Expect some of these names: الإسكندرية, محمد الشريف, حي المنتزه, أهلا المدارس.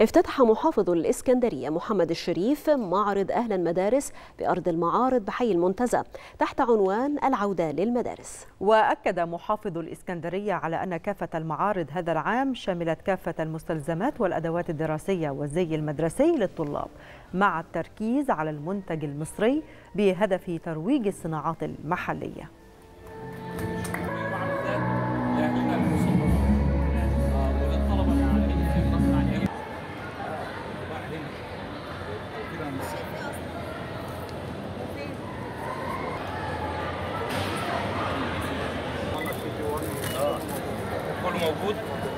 افتتح محافظ الإسكندرية محمد الشريف معرض أهلا المدارس بأرض المعارض بحي المنتزه تحت عنوان العودة للمدارس. وأكد محافظ الإسكندرية على أن كافة المعارض هذا العام شملت كافة المستلزمات والأدوات الدراسية والزي المدرسي للطلاب، مع التركيز على المنتج المصري بهدف ترويج الصناعات المحلية. كله موجود.